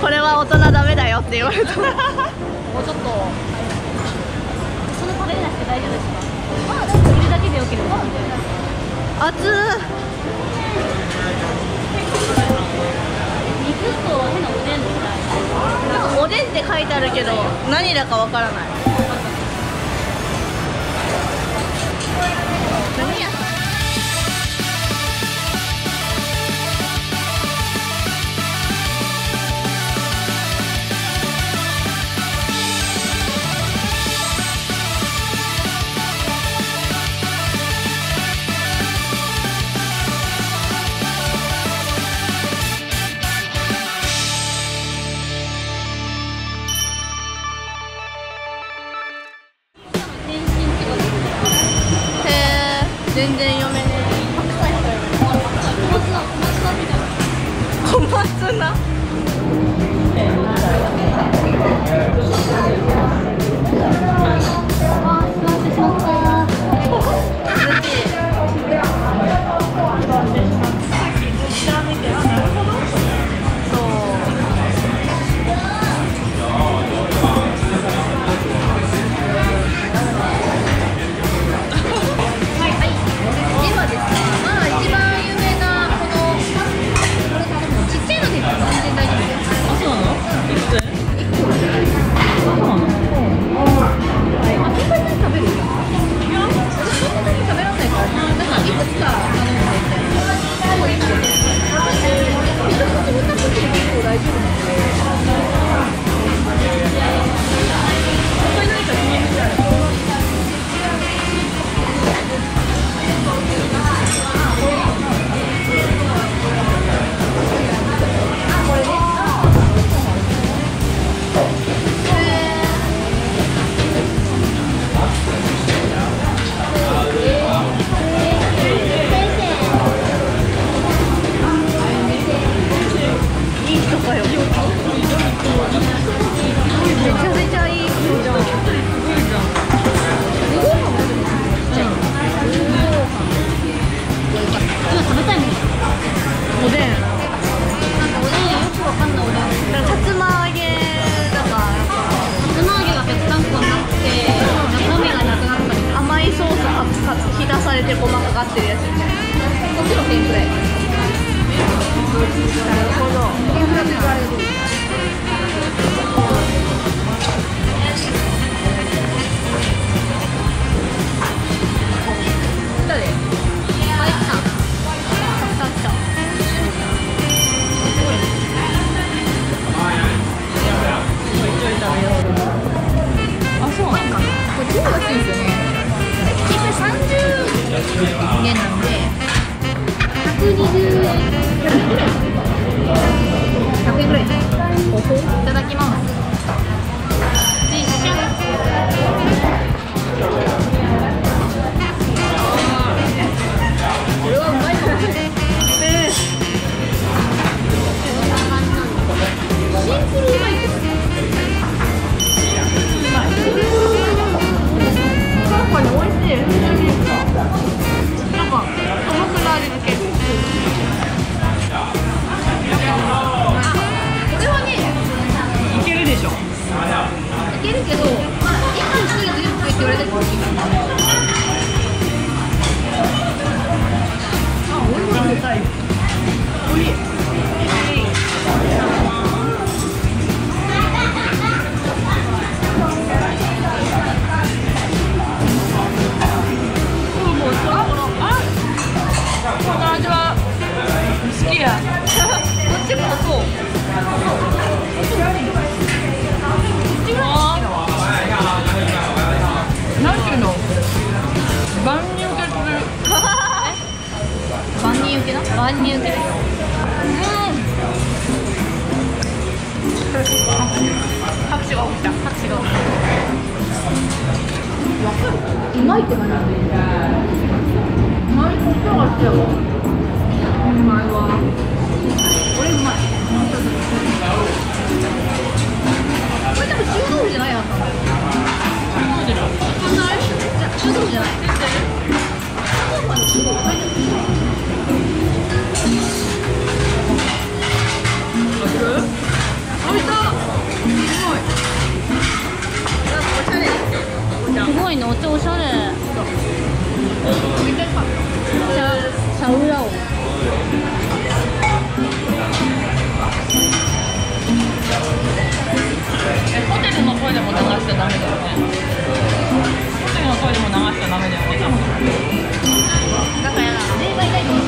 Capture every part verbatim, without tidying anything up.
これは大人ダメだよって言われた。もうちょっとそんな食べれなくて大丈夫ですか？まあ、いるだけでよければ。熱い。肉と変なおでんみたいな。なんかおでんって書いてあるけど何だかわからない。何や。全然読めねえ。白菜と小松菜、小松菜みたいな。しちゃダメだよね。ホテルのトイレも流しちゃダメだよね。だから例外ないと思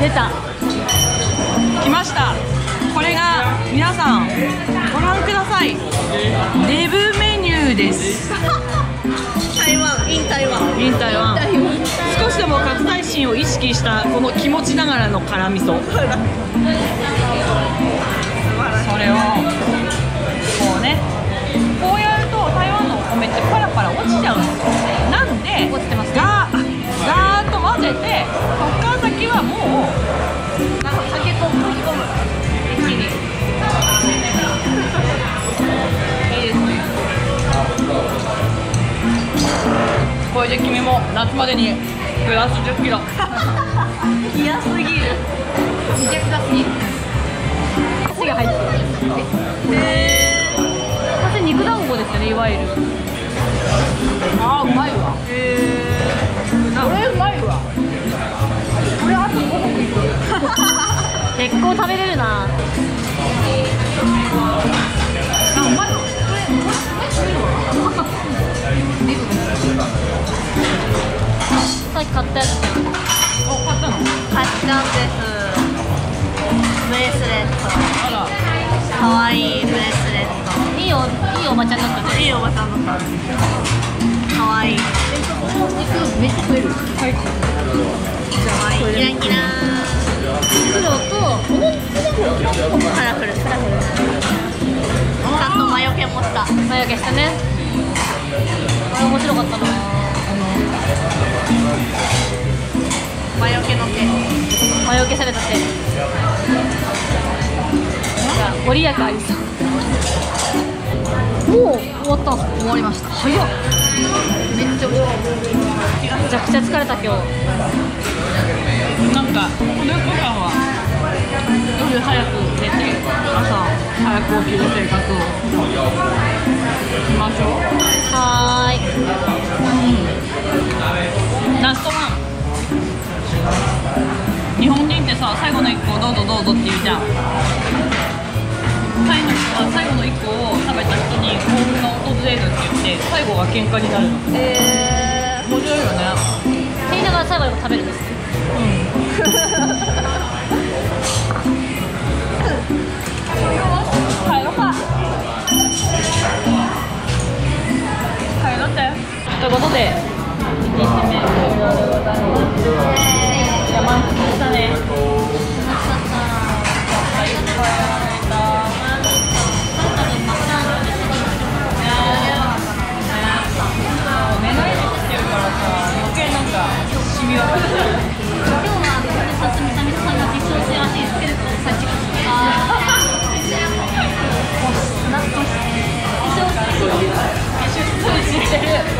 出た。来ました。これが皆さんご覧ください。デブメニューです。台湾、イン台湾、イン台湾。少しでも活大心を意識したこの気持ちながらの辛味噌。それをこうね、こうやると台湾のお米ってパラパラ落ちちゃうんですよ。なんでガーガーッと混ぜてこっから先はもう。これで君も夏までにプラスじゅっキロ。冷やすぎる。めちゃくちゃすぎる。足が入ってる。へぇー。私肉団子ですよね、いわゆる。あー、うまいわ。へぇー。これうまいわ。これあとごほんいく。結構食べれるな。あ、うまいわ。これ、これ、これ、これ。さっき買ったやつ。お、買ったの？買ったんです。ブレスレット。あら。可愛いブレスレット。いいお、いいおばちゃんだった。いいおばちゃんだった。可愛い。肉めっちゃ食える。はい。可愛い。キラキラ。黒と、この黒とカラフル、カラフル。ちゃんと魔除けもした。魔除けしたね。あれ面白かったな。魔除けの手。魔除けされた手。なんかご利益ありそう。もう終わったんですか？終わりました。早っ。めっちゃ面白かった。めちゃくちゃ疲れた今日。なんかこのよっかかんは夜早く寝て朝早く起きる生活を。行きましょう。はーい。うん。ラストワン。日本人ってさ、最後のいっこをどうぞどうぞって言うじゃん。タイの人は最後のいっこを食べた人に幸運が訪れるって言って、最後は喧嘩になるの。ええー。面白いよね。って言いながら最後でも食べるんですよ。うん。帰ろうか。ということで、いちにちめ山に来たね。寝ないで来てるからさ、余計なんか染み渡る。今日はさすみさみさんが実証してらしいスケルトンをさっき聞いた。